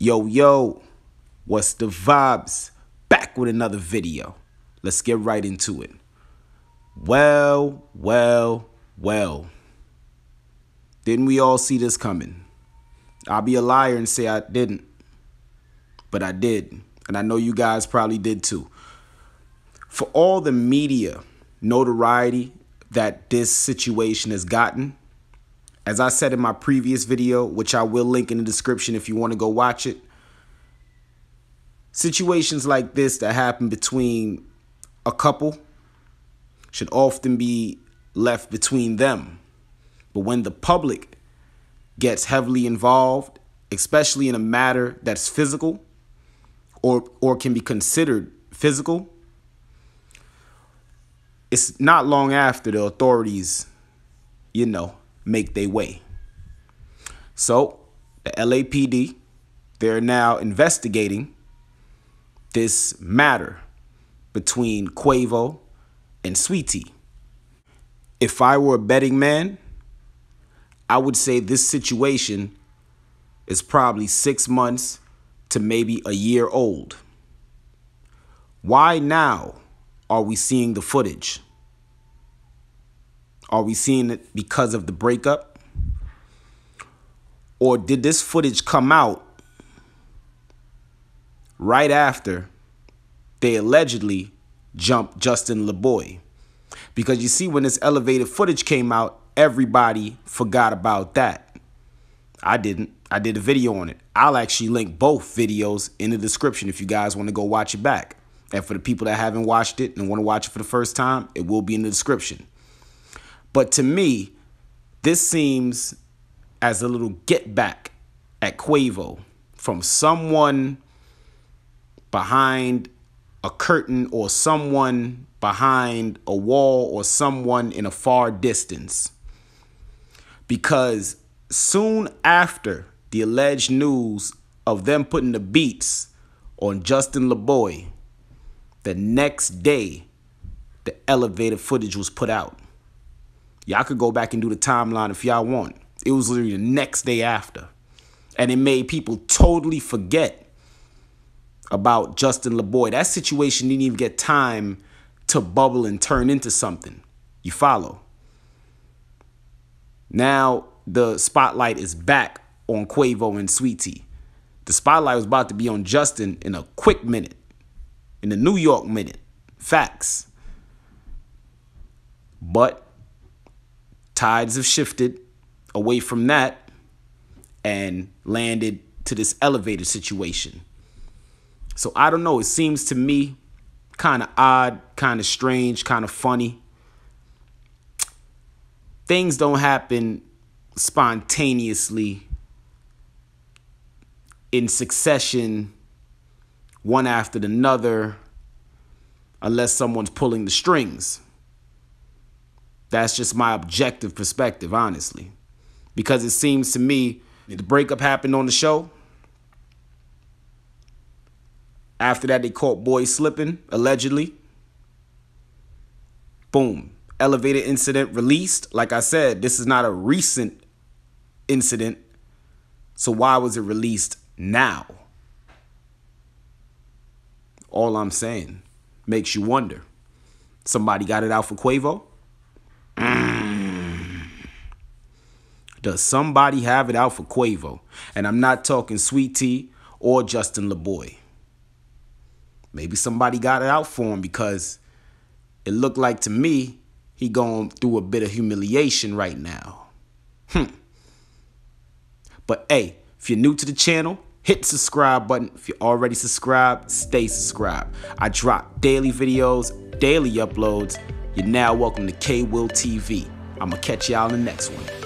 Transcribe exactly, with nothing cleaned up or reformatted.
Yo, yo, what's the vibes? Back with another video. Let's get right into it. Well, well, well. Didn't we all see this coming? I'll be a liar and say I didn't. But I did. And I know you guys probably did too. For all the media notoriety that this situation has gotten, as I said in my previous video, which I will link in the description if you want to go watch it, situations like this that happen between a couple should often be left between them. But when the public gets heavily involved, especially in a matter that's physical or, or can be considered physical, it's not long after the authorities, you know, make their way. So the L A P D, they're now investigating this matter between Quavo and Saweetie. If I were a betting man, I would say this situation is probably six months to maybe a year old. Why now are we seeing the footage? Are we seeing it because of the breakup? Or did this footage come out right after they allegedly jumped Justin LaBoy? Because you see, when this elevated footage came out, everybody forgot about that. I didn't. I did a video on it. I'll actually link both videos in the description if you guys want to go watch it back. And for the people that haven't watched it and want to watch it for the first time, it will be in the description. But to me, this seems as a little get back at Quavo from someone behind a curtain or someone behind a wall or someone in a far distance. Because soon after the alleged news of them putting the beats on Justin LaBoy, the next day, the elevator footage was put out. Y'all could go back and do the timeline if y'all want. It was literally the next day after. And it made people totally forget about Justin LaBoy. That situation didn't even get time to bubble and turn into something. You follow? Now the spotlight is back on Quavo and Saweetie. The spotlight was about to be on Justin in a quick minute. In the New York minute. Facts. But tides have shifted away from that and landed to this elevator situation. So I don't know. It seems to me kind of odd, kind of strange, kind of funny. Things don't happen spontaneously in succession, one after another, unless someone's pulling the strings. That's just my objective perspective, honestly, because it seems to me the breakup happened on the show. After that, they caught boys slipping, allegedly. Boom. Elevator incident released. Like I said, this is not a recent incident. So why was it released now? All I'm saying makes you wonder. Somebody got it out for Quavo? Does somebody have it out for Quavo? And I'm not talking Saweetie or Justin LaBoy. Maybe somebody got it out for him, because it looked like to me he going through a bit of humiliation right now. Hmm. But hey, if you're new to the channel, hit the subscribe button. If you're already subscribed, stay subscribed. I drop daily videos, daily uploads. You're now welcome to KwilTV. I'm going to catch y'all in the next one.